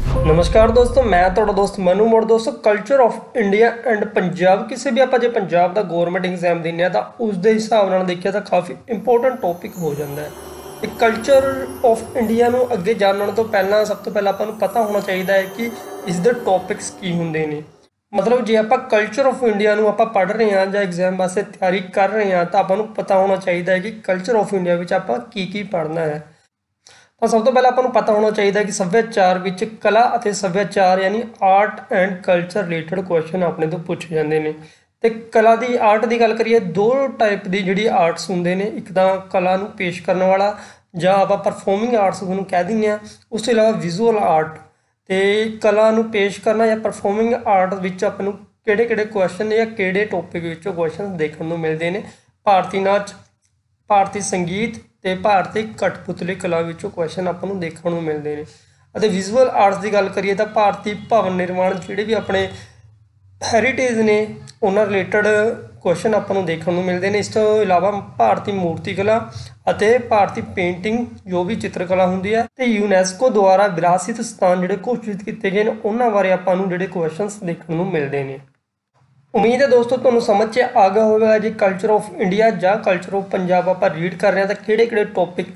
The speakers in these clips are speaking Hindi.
नमस्कार दोस्तों, मैं थोड़ा दोस्त मनु मोड़। दोस्तों, culture of India and Punjab किसी भी आप जो पंजाब का गौरमेंट एग्जाम देने तो उसके हिसाब से देखिए तो काफ़ी इंपोर्टेंट टॉपिक हो जाता है। कल्चर ऑफ इंडिया में अगे जानने तो पहला सब तो पहले आपको पता होना चाहिए है कि इसके टॉपिक्स की होंगे ने। मतलब जे आप कल्चर ऑफ इंडिया आप पढ़ रहे हैं या एग्जाम वास्ते तैयारी कर रहे हैं तो आपको पता होना चाहिए है कि कल्चर ऑफ इंडिया में आप की पढ़ना है। तो सब तो पहले आपको पता होना चाहिए है कि सभ्याचार विच कला और सभ्याचार यानी art and culture related question अपने तो पूछे जाते हैं। तो कला की आर्ट की गल करिए, दो टाइप की जी आर्ट्स होंगे ने। एक तो कला को पेश करने वाला या आप परफॉर्मिंग आर्ट्स उन्होंने कह देंगे हैं। उसके अलावा विजुअल आर्ट तो कला को पेश करना या परफॉर्मिंग आर्ट विच अपन किहड़े-किहड़े क्वेश्चन या किहड़े टॉपिक विचों क्वेश्चन देखने को मिलते हैं। भारतीय नाच, भारतीय संगीत तो भारतीय कठपुतली कला विचों क्वेश्चन अपन देखने को मिलते हैं। विजुअल आर्ट्स की गल करिए तो भारतीय भवन निर्माण जिहड़े भी अपने हैरीटेज ने उन्हां रिलेटेड क्वेश्चन अपन देखने को मिलते हैं। इस तो इलावा भारतीय मूर्ति कला ਅਤੇ ਭਾਰਤੀ पेंटिंग जो भी चित्रकला होंगी है तो यूनैसको द्वारा विरासत स्थान जोड़े घोषित किए गए हैं उन्होंने बारे आपको जोड़े क्वेश्चन देखने को मिलते हैं। उम्मीद है दोस्तों तुहानू समझ च आ गया होगा जी कल्चर ऑफ इंडिया या कल्चर ऑफ पंजाब आप रीड कर रहे हैं तो किहड़े-किहड़े टॉपिक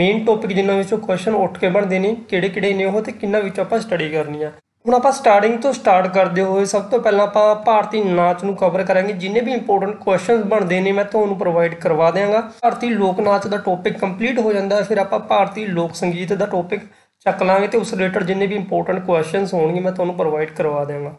मेन टॉपिक जिन्होंने क्वेश्चन उठ के बनते हैं, किहड़े-किहड़े ने वो तो किन्होंने आप स्टडी करनी है। ਹੁਣ ਆਪਾਂ स्टार्टिंग तो स्टार्ट करते हुए सब तो पहला आप भारतीय नाच को कवर करेंगे। जिन्हें भी इंपोर्टेंट क्वेश्चन बनते हैं मैं तुम्हें तो प्रोवाइड करवा देंगा। भारतीय लोक नाच का टॉपिक कंप्लीट हो जाता है, फिर आप भारतीय लोक संगीत का टॉपिक चक लाँगे तो उस रिलेटेड जिन्हें भी इंपोर्टेंट क्वेश्चन होंगे मैं तुम्हें तो प्रोवाइड करवा देंगा।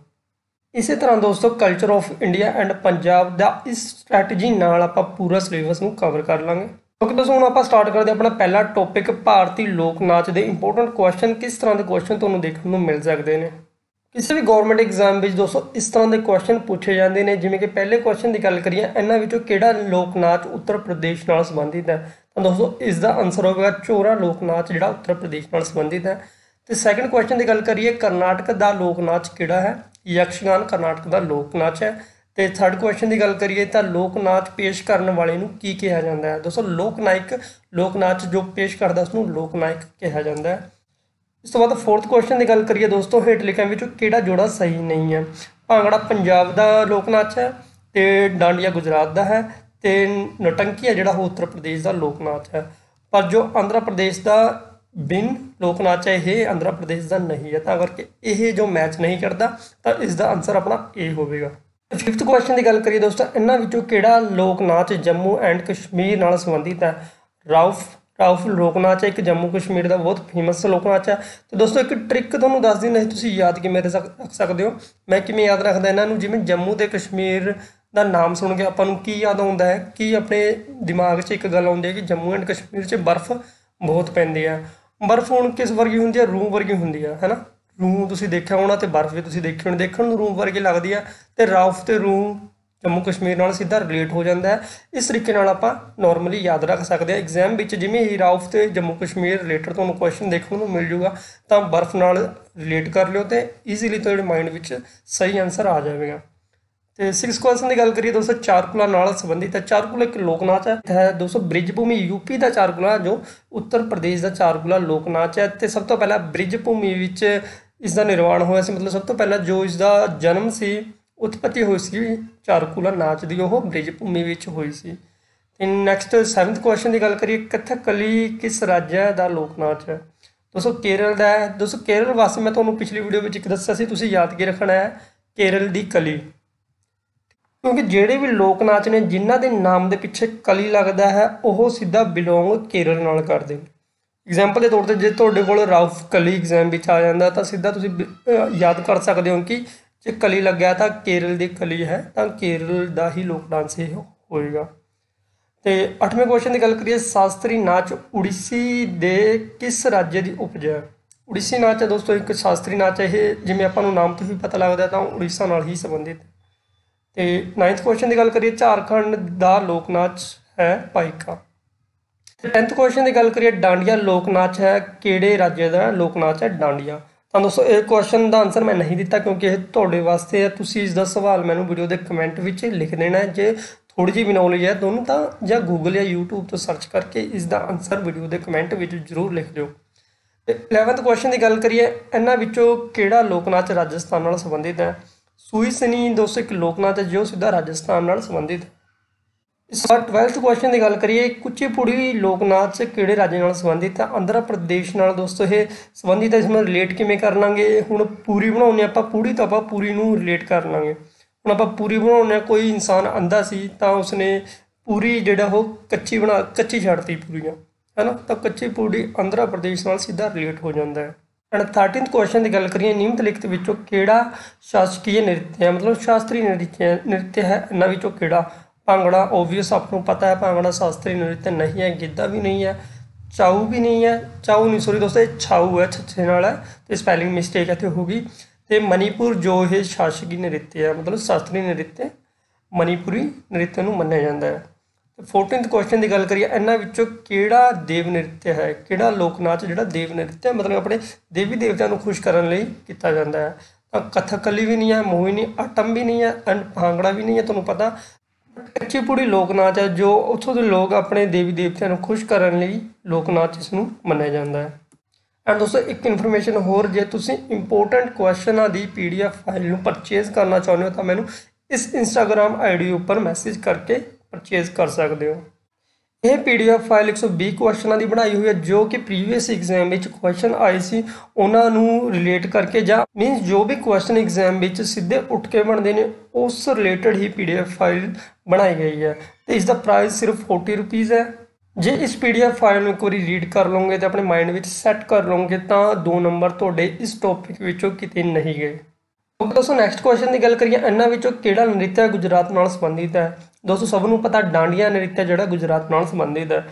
इस तरह दोस्तों culture of India and Punjab का इस स्ट्रैटेजी आप पूरा सिलेबस को कवर कर लाँगे। ओके दोस्तों, हम आप स्टार्ट करते अपना पहला टॉपिक भारतीय लोक नाच के इंपोर्टेंट क्वेश्चन। किस तरह के क्वेश्चन तुम्हें देखने को मिल सकते हैं किसी भी गौरमेंट एग्जाम में दोस्तों, इस तरह के क्वेश्चन पूछे जाते हैं। जिमें कि पहले क्वेश्चन की गल करिए, इन्होंने केड़ा लोक नाच उत्तर प्रदेश नाल संबंधित है तो दोस्तों इसका आंसर होगा चोरा लोक नाच जो उत्तर प्रदेश नाल संबंधित है। तो सैकेंड क्वेश्चन की गल करिए, करनाटक का लोक नाच केड़ा है? यक्षगान करनाटक का लोक नाच है। तो थर्ड क्वेश्चन की गल करिए तो लोक नाच पेश करने वाले की कहा जाता है? दोस्तों लोकनायक, लोक नाच जो पेश करता उसनू लोकनायक कहा जाता है। इस तो बाद फोर्थ क्वेश्चन की गल करिए दोस्तों, हेठ लिखियां विचों केड़ा जोड़ा सही नहीं है? भांगड़ा पंजाब का लोक नाच है तो डांडिया गुजरात का है तो नौटंकी जोड़ा उत्तर प्रदेश का लोक नाच है। पर जो आंध्र प्रदेश का बिन लोक नाच है यह आंध्र प्रदेश का नहीं है, तो करके यह जो मैच नहीं करता तो इसका आंसर अपना ए होगा। फिफ्थ क्वेश्चन की गल करिए दोस्तों, इन्होंने केड़ा लोक नाच जम्मू एंड कश्मीर नाल संबंधित है? राउफ, राउफ लोक नाच है एक जम्मू कश्मीर का बहुत फेमस लोक नाच है। तो दोस्तों एक ट्रिक तुहानू दस दिन तुसीं याद किवें रख सकते हो। मैं किवें याद रखदा इन्हां नू, जिवें जम्मू ते कश्मीर का नाम सुन के आपां नू की याद आउंदा है कि अपने दिमाग 'च एक गल आउंदी है कि जम्मू एंड कश्मीर 'च बर्फ बहुत पैंदी है। बर्फ हुण किस वर्गी हुंदी है? रूह वर्गी हुंदी है ना। रूह तुसीं देखिया होना तो बर्फ भी तुसीं देखी होनी, देखने में रूह वर्गी लगती है। तो राउफ तो रूह जम्मू कश्मीर नाल सीधा रिलेट हो जाता है। इस तरीके आप नॉर्मली याद रख सकते हैं। एग्जाम में जिमें ही राउफ तो जम्मू कश्मीर रिलेटेड तो क्वेश्चन देखने को मिल जूगा तो बर्फ नाल रिलेट कर लियो तो ईजीली तो माइंड में सही आंसर आ जाएगा। तो सिक्स क्वेश्चन की गल करिए दोस्तों, चारकुला नाल संबंधित है। चारकुला एक लोक नाच है दोस्तों, ब्रिजभूमि यूपी का चारकुला जो उत्तर प्रदेश का चारकुला लोक नाच है। तो सब तो पहला ब्रिजभूमि इसका निर्माण होया सी, मतलब सब तो पहला जो इसका जन्म से उत्पत्ति हुई सी चारकूला नाच की वह ब्रिजभूमि हुई सी। नैक्सट सैवंथ क्वेश्चन की गल करिए, कथकली किस राज्य का लोक नाच है? दोस्तों केरल का है। दोस्तों केरल वास्ते मैं तुम्हें पिछली वीडियो में एक दस्या सी, तुसीं याद की रखना है केरल की कली, क्योंकि जिहड़े भी लोक नाच ने जिन्हों के नाम के पिछे कली लगता है वह सीधा बिलोंग केरल नाल करते हैं। एग्जाम्पल के तौर पर जे तुहाडे कोल राउफ कली एग्जाम आ जाता तो सीधा तुसीं याद कर सकते हो कि जे कली लग्या तो केरल की कली है तो केरल का ही लोक डांस ही होएगा। तो अठवें क्वेश्चन की गल करिए, शास्त्रीय नाच उड़ीसी दे किस राज्य की उपज है? उड़ीसी नाच है दोस्तों एक शास्त्रीय नाच है, यह जिमें आपको नाम तो ही पता लगता है तो उड़ीसा नाल ही संबंधित है। तो नाइन्थ क्वेश्चन की गल करिए, झारखंड का लोक नाच है पाइका। टेंथ क्वेश्चन की गल करिए, डांडिया लोक नाच है किहड़े राज्य का लोक नाच है डांडिया? तो दोस्तों इस क्वेश्चन का आंसर मैं नहीं दिता क्योंकि यह तुहाडे वास्ते है, तुसीं इसका सवाल मैनूं वीडियो के कमेंट विच लिख देना है। जे थोड़ी जी भी नॉलेज है दोनों तो या गूगल या यूट्यूब तो सर्च करके इसका आंसर वीडियो के कमेंट में जरूर लिख दो। 11th क्वेश्चन की गल करिए, इन्हां विचों केड़ा लोक नाच राजस्थान नाल संबंधित है। सूई सनी दोस्तों एक लोक नाच है जो सीधा राजस्थान नाल संबंधित है। इस 12th क्वेश्चन की गल करिए, कुचिपुड़ी लोक नाच किहड़े राज्य नाल संबंधित है। आंध्र प्रदेश नाल दोस्तों ये संबंधित है। इसमें रिलेट किवें कर लांगे, हुण पूरी बनाउने आपां, पूरी तो आपां पूरी नूं रिलेट कर लांगे। हुण आपां पूरी बनाउने, कोई इंसान अंधा सी तां उसने पूरी जिहड़ा हो कच्ची छड्डती पूरी, है ना, तो कच्ची पूरी आंध्र प्रदेश नाल सीधा रिलेट हो जाता है। एंड 13th क्वेश्चन की गल करिए, निम्नलिखित लिखित विचों केड़ा शासकीय नृत्य है, मतलब शास्त्रीय नृत्य है। इन्हां विचों केड़ा, भांगड़ा ओबवियस आपको पता है, भांगड़ा शास्त्रीय नृत्य नहीं है। गिद्धा भी नहीं है, चाऊ भी नहीं है, चाऊ नहीं सॉरी दोस्तों छाऊ है, छछे नाल है, तो स्पैलिंग मिसटेक इत्थे होगी। तो मणिपुर जो है शासकीय नृत्य है, मतलब शास्त्रीय नृत्य मणिपुरी नृत्य नूं मन्निया जांदा है। 14th क्वेश्चन की गल करिए, इन्हां विचों केड़ा देव नृत्य है, केड़ा लोक नाच जिहड़ा देव नृत्य है, मतलब अपने देवी देवताओं को खुश करने लई कीता जांदा है। तो कथकली भी नहीं है, मोहिनी आटम भी नहीं है, एंड भांगड़ा भी नहीं है, तुहानूं पता कच्चीपुड़ी लोक नाच है जो उत्थों दे लोग अपने देवी देवताओं को खुश करने लई लोक नाच इसनूं मन्निया जांदा है। एंड दोस्तों एक इन्फॉर्मेशन होर, जे तुसीं इंपोर्टेंट क्वेश्चनां दी पीडीएफ फाइल नूं परचेज करना चाहुंदे हो तां मैनूं इस इंस्टाग्राम आईडी उपर मैसेज करके परचेज कर सकते हो। यह PDF फाइल 120 क्वेश्चनों की बनाई हुई है जो कि प्रीवियस एग्जाम में क्वेश्चन आए सी उन्होंने रिलेट करके, या मीनस जो भी क्वेश्चन एग्जाम में सीधे उठ के बनते हैं उस रिलेटेड ही PDF फाइल बनाई गई है। तो इसका प्राइस सिर्फ 40 रुपीज़ है। जे इस PDF फाइल में एक बार रीड कर लोगे तो अपने माइंड में सैट कर लोगे तो 2 नंबर थोड़े इस टॉपिक विचों किते नहीं गए। दोस्तों नैक्सट क्वेश्चन की गल करिए, इन्हां विचों केड़ा नृत्य गुजरात नाल संबंधित है। दोस्तों सबनों पता डांडिया नृत्य जिहड़ा गुजरात नाल संबंधित है।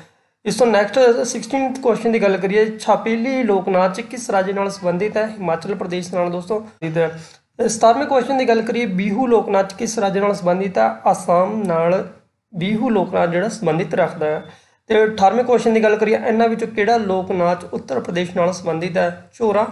इस तो नैक्सट 16th क्वेश्चन की गल करिए, छापेली लोक नाच किस राज्य नाल संबंधित है। हिमाचल प्रदेश नाल दोस्तों संबंधित है। 17वें क्वेश्चन की गल करिए, बीहू लोक नाच किस राज्य नाल संबंधित है। आसाम नाल बीहू लोक नाच जिहड़ा संबंधित रखता है। तो 18वें क्वेश्चन की गल करिए, इन्हां विचों केड़ा लोक नाच उत्तर प्रदेश नाल संबंधित है। झोरा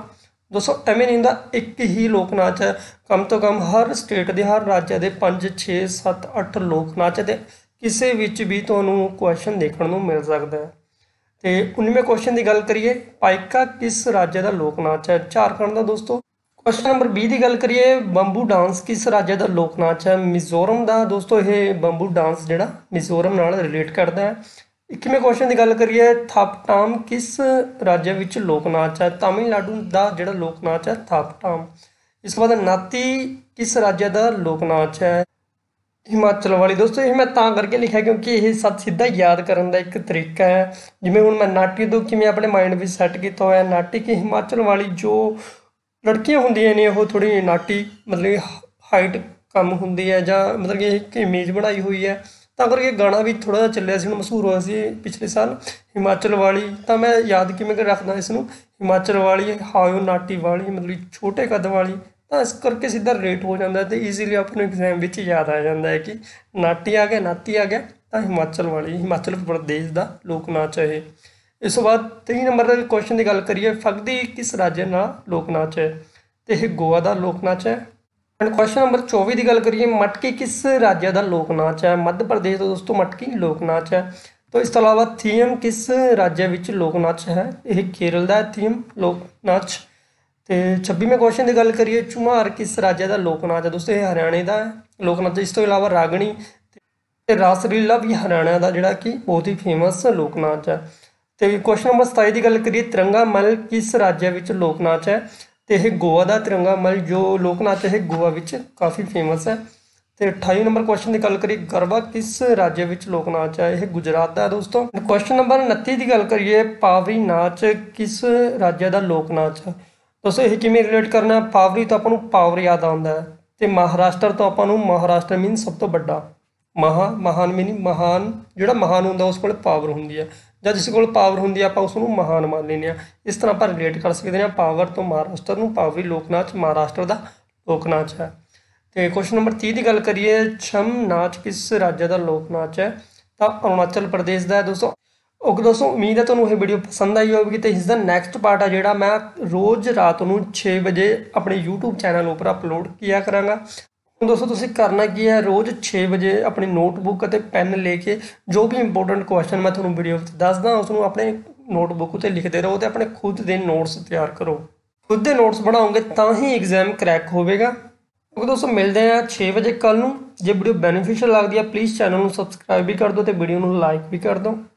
दोस्तों एवें नहीं होंदा, एक ही लोक नाच है, कम तो कम हर स्टेट के हर राज्य के 5 6 7 8 लोक नाच है, किसी भी तुहानूं क्वेश्चन देखने को मिल सकता है। तो 19वें क्वेश्चन की गल करिए, पाइका किस राज्य का लोक नाच है। झारखंड का दोस्तों। क्वेश्चन नंबर 20 की गल करिए, बंबू डांस किस राज्य का लोक नाच है। मिजोरम का दोस्तों ये बंबू डांस जिहड़ा मिजोरम नाल रिलेट करता है। 21वें क्वेश्चन की गल करिए, थापटाम किस राज्य विच लोक नाच है। तमिलनाडु का जिहड़ा लोक नाच है थापटाम। इस बाद नाती किस राज्य का लोक नाच है। हिमाचल वाली दोस्तों ये मैं तां करके लिखा क्योंकि यह सीधा याद करने का एक तरीका है, जिमें हुण मैं नाटी तो किवें अपने माइंड में सैट किया होया। नाटी की हिमाचल वाली जो लड़कियां होंदियां ने वो थोड़ी नाटी, मतलब हाइट कम होंदी है, या मतलब कि एक इमेज बनाई हुई है, तो करके गाना भी थोड़ा जहा चलिया सी, मशहूर होया सी पिछले साल, हिमाचल वाली। तो मैं याद किवें रखदा इसनूं, हिमाचल वाली हायो नाटी वाली, मतलब छोटे कद वाली, तो इस करके सीधा रिलेट हो जाता है। तो ईजीली अपने एग्जाम में याद आ जाता है कि नाटी आ गया, नाती आ गया, तो हिमाचल वाली, हिमाचल प्रदेश का लोक नाच है। इस बाद 23 नंबर क्वेश्चन की गल करिए, फगदी किस राज्य का लोक नाच है। तो यह गोवा का लोक नाच है। एंड क्वेश्चन नंबर 24 की गल करिए, मटकी किस राज्य का लोक नाच है। मध्य प्रदेश का दोस्तों मटकी लोक नाच है। तो इस अलावा थीम किस राज्य विच लोक नाच है। यह केरल का थीम लोक नाच। तो 26वें क्वेश्चन की गल करिए, झूमार किस राज्य का लोक नाच है। दोस्तों यह हरियाणा का लोक नाच। इस तो अलावा रागणी ते रासलीला भी हरियाणा का जिहड़ा कि बहुत ही फेमस लोक नाच है। तो क्वेश्चन नंबर 27 की गल करिए, तिरंगा मल किस राज्य विच लोक नाच है। तो यह गोवा का तिरंगा मल जो लोक नाच है गोवा विच काफ़ी फेमस है। तो 28 नंबर क्वेश्चन की गल करिए, गरबा किस राज्य विच लोक नाच है। यह गुजरात का दोस्तों। क्वेश्चन नंबर 29 की गल करिए, पावरी नाच किस राज्य का लोक नाच है। दोस्तों यह किवें रिलेट करना, पावरी तो आपको पावर याद आता है, तो महाराष्ट्र तो आपको महाराष्ट्र मीन सब तो बड़ा, महा महान मीन महान जोड़ा महान होंगे उस को पावर होंगी है, या जिस को पावर होंगी आप उसनों महान मान लेने। इस तरह आप रिलेट कर सकते हैं पावर तो महाराष्ट्र में, पावरी लोक नाच महाराष्ट्र का लोक नाच है। तो क्वेश्चन नंबर 30 की गल करिए, छम नाच किस राज्य का लोक नाच है। तो अरुणाचल प्रदेश का है दोस्तों। ओके दोस्तों उम्मीद है तुम्हें यह वीडियो पसंद आई होगी। तो इसका नैक्सट पार्ट है जोड़ा मैं रोज़ रात को 6 बजे अपने यूट्यूब चैनल पर अपलोड किया कराँगा। दोस्तों तुसीं करना की है, रोज़ 6 बजे अपनी नोटबुक और पेन लेके जो भी इंपोर्टेंट क्वेश्चन मैं तुहानूं वीडियो दसदा उसनूं अपने नोटबुक उत्ते लिखते रहो तो अपने खुद के नोट्स तैयार करो, खुद के नोट्स बनाओगे तो ही एग्जाम क्रैक होगा। तो दोस्तों मिलते हैं 6 बजे कल। जो वीडियो बेनीफिशियल लगती है प्लीज़ चैनल में सबसक्राइब भी कर दो तो वीडियो में लाइक भी कर दो।